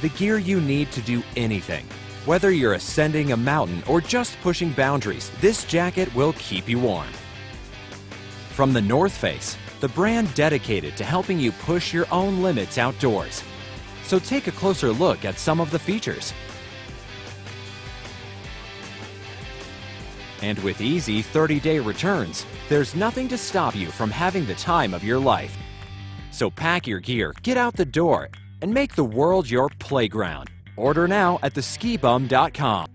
the gear you need to do anything. Whether you're ascending a mountain or just pushing boundaries, this jacket will keep you warm. From The North Face, the brand dedicated to helping you push your own limits outdoors. So take a closer look at some of the features. And with easy 30-day returns, there's nothing to stop you from having the time of your life. So pack your gear, get out the door, and make the world your playground. Order now at TheSkiBum.com.